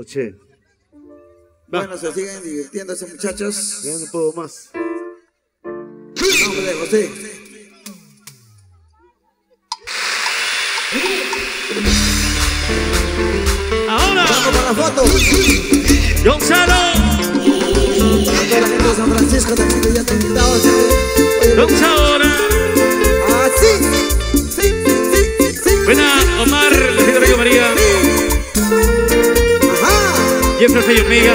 Oche. Va. Bueno, se siguen divirtiendo esos muchachos. Ya no puedo más. El nombre de José. Ahora. Vamos con la foto. Gonzalo. A toda la gente de San Francisco también que ya te he invitado. Gonzalo. Así. Sí. Buena, Omar, la señora Yo María. Ajá. Jefferson y Hormiga.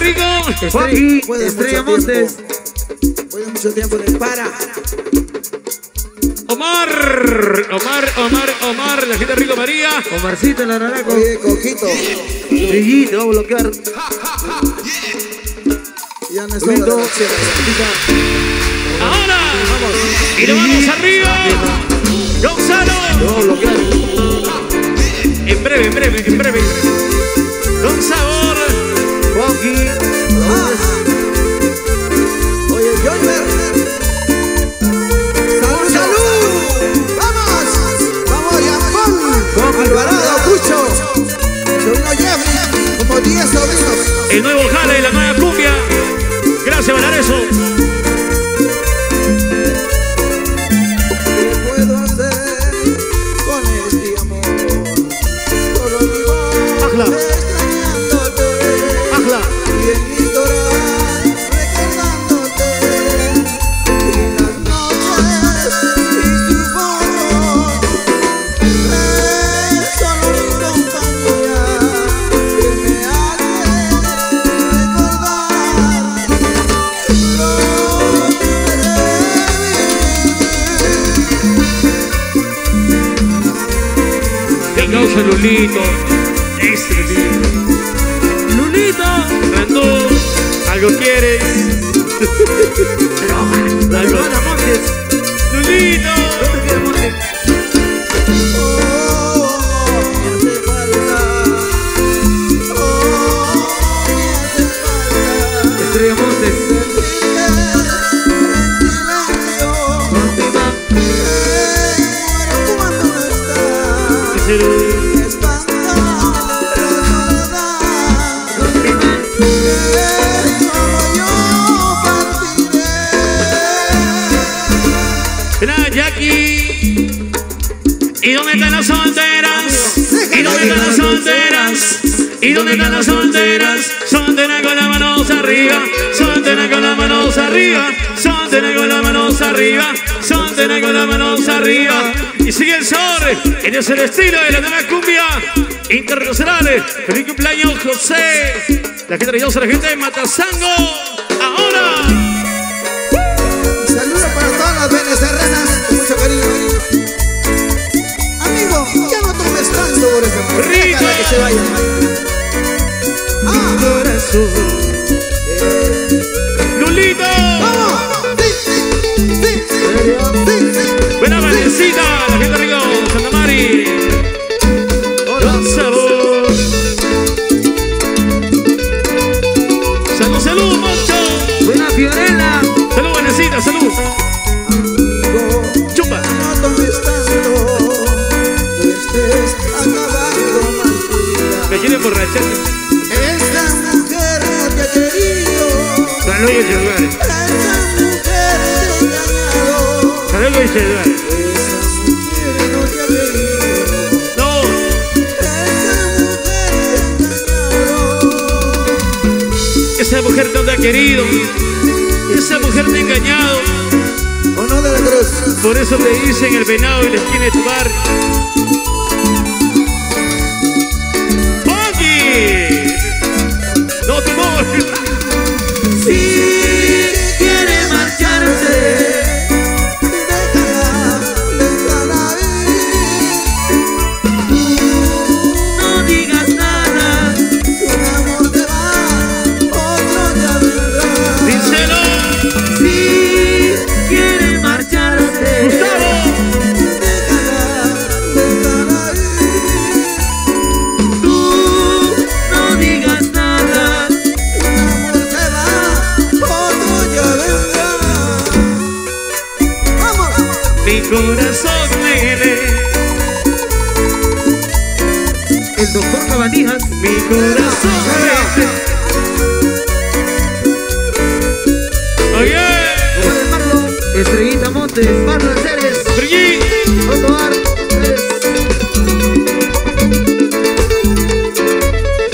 Rico. Joaquín, Estrella Montes. Voy de mucho tiempo de para. Omar, la gente Rico María. Omarcito en la naranja. Oye, Coquito. Sí, te va a bloquear. Ya no estoy. Ahora. Vamos. Y nos vamos arriba. Gonzalo. Te va a bloquear. En breve. Con sabor. Joaquín. Oye, Joyner, ¡Salud! ¡Vamos, Japón! Alvarado, Cucho. Yo no llevo como 10 sobrinos. El nuevo jale de la nueva cumbia. Gracias, Valareso. Lulito, Lulito, Randú, algo quieres. Roma, algo. Lulito, Estrella Montes. ¿Y dónde están las solteras? Soltera con las manos arriba, soltera con las manos arriba, soltera con las manos arriba, soltera con las manos arriba. Y sigue el sol, en el estilo de la nueva cumbia internacional. Feliz cumpleaños, José. La gente religiosa, la gente de Matazango. Ahora. Saludos para todas las venezolanas. Mucho cariño. Amigo, ya no tomes tanto por esa rica que se vaya. Corazón. Lulito. Vamos. Sí. Buena Valecita, la gente rico, Santa Mari. Hola. Salud. Magdalena. Salud, Vanesita, salud. Chupa. No tomes tanto, no estés acabando más tu vida. Me quiere emborrachar. Esta mujer que ha querido. Salud, Luis. Esta mujer que ha ganado. Salud, Luis. Esa mujer no te ha querido, esa mujer te ha engañado. Honor de la Cruz. Por eso te dicen el venado y la esquina de tu bar. ¡Poggy! ¡No te mueves! Si quiere marcharse, déjala vivir. No digas nada, si un amor te va, otro te vendrá. Díselo. Si quiere marcharse, Gustavo, déjala vivir. Tú no digas nada, si un amor te va, otro te vendrá. ¡Vamos! Mi corazón duele. El doctor Cabanillas. Mi corazón duele. Oye, José Marlo, Estrellita Montes, Marlo Ceres, Brillín, Otoar,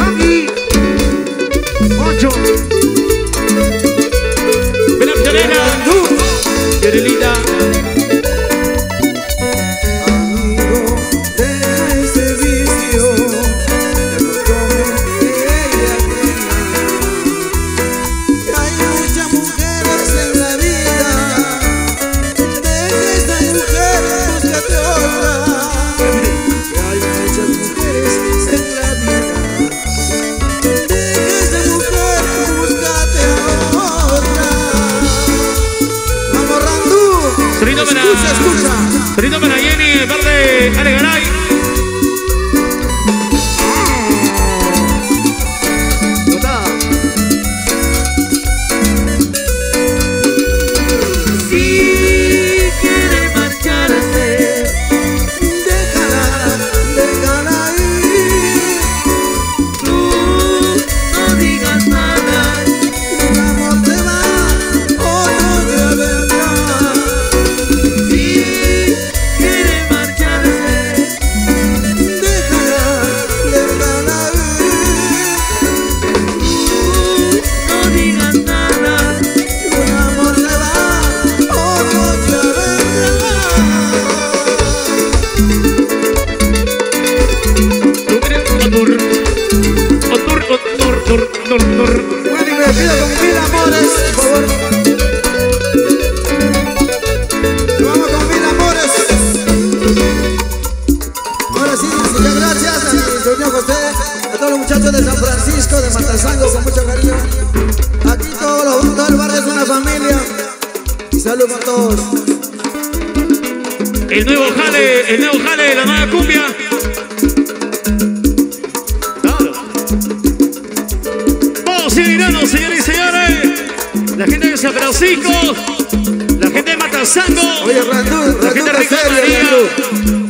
Aquí, 8. Ven a Pianera, tú, Pierelita. Amigo de ese vicio, de los jóvenes que ella tenía. Que hay muchas mujeres en la vida. Deja esta mujer, búscate otra. Que hay muchas mujeres en la vida. Deja esta mujer, búscate otra. Vamos, Randú. Solito para, escucha, escucha. Solito para Jenny, de parte de Ale Garay. Si quiere marcharse, déjala, déjala ir. Tú no digas nada, un amor te va, otro te vendrá. si quiere marcharse, Déjala, déjala ir. Tú no digas nada, un amor te va, otro te vendrá. Otur, otur, otur, otur, otur, otur. Bueno, y me despido con mil amores, por favor. Vamos con mil amores. Ahora sí, muchas gracias a mi señor José, a todos los muchachos de San Francisco, de Matazango, con mucho cariño. Aquí todos los juntos del barrio es una familia. Y salud con todos. El nuevo jale de la nueva cumbia. Claro. Vamos, Irano, señores y señores. La gente de San Francisco, la gente de Matazango, Oye, Randú, la gente de Ricardo María,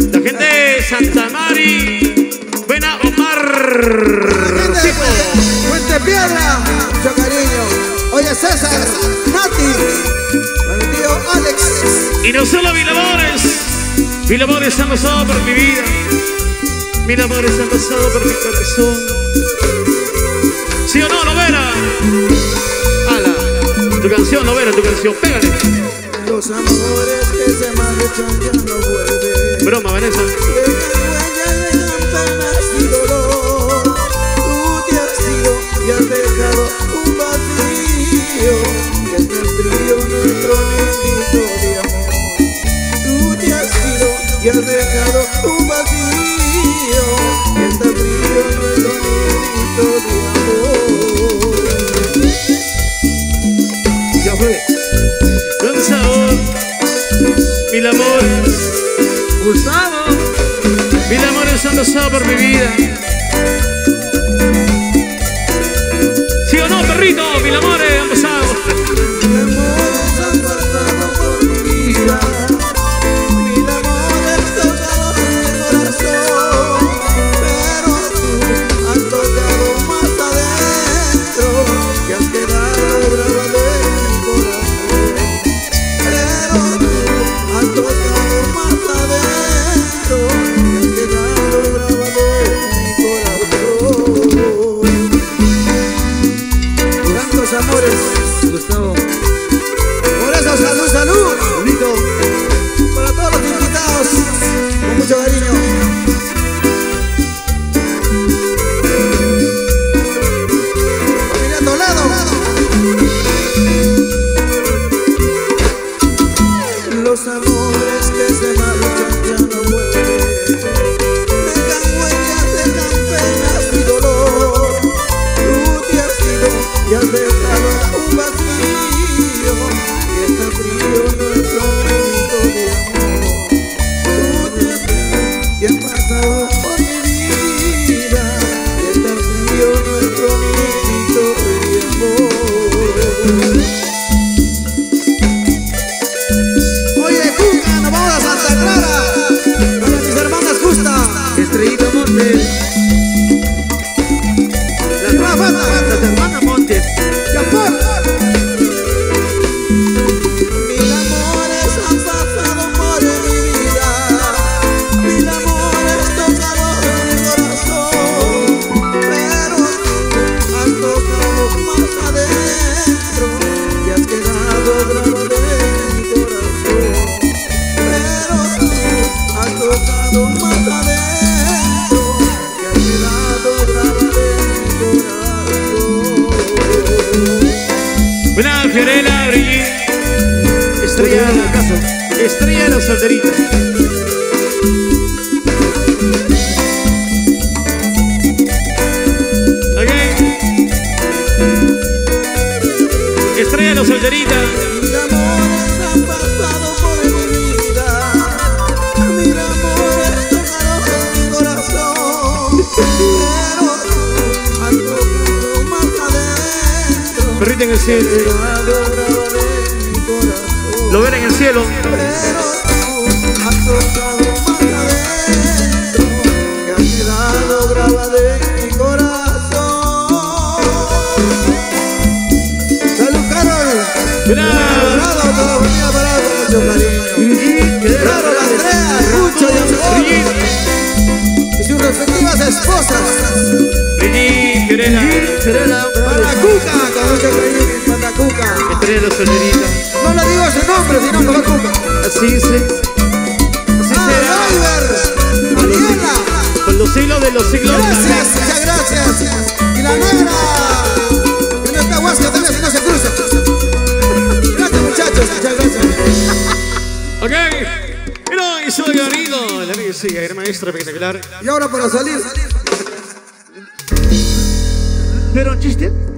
la gente de Santa Mari, Buena Omar, Gente de Tipo. Puente Piedra, mucho cariño. Oye, César, Nati, el tío Alex. Y no solo Villamores. Villamores han pasado por mi vida. Villamores han pasado por mi corazón. ¿Sí o no, Novera? Ala, tu canción, Novera, tu canción. Pégale. Los amores que se marchan ya no vuelven. Broma, Vanessa. Dejan huellas, dejan penas y dolor. Tú te has ido y has dejado un vacío que te escribió nuestro bendito de amor. Tú te has ido y has dejado un vacío que te escribió nuestro bendito de amor. Ya fue. Con sabor, mil amores. Gustavo, Mil amores han pasado por mi vida. ¿Sí o no, perrito? Mil amores han pasado. amores, Gustavo. Por eso, salud, salud. Bonito. Para todos los invitados, con mucho cariño. Estrella de los solteritos. Okay. Estrella de los solteritos. Permiten el cielo. Lo ven en el cielo. Y sus respectivas esposas. Para la cuca, con la cuca. No le digo su nombre, sino con la cuca. Así es. Así será. Con los siglos de los siglos. Gracias, muchas gracias. Y la negra. Que no está guasca también, si no se cruza. Gracias, muchachos, muchas gracias. Ok. Eso es bonito, la que sí, el maestro espectacular. Y ahora para salir. ¿Pero chiste?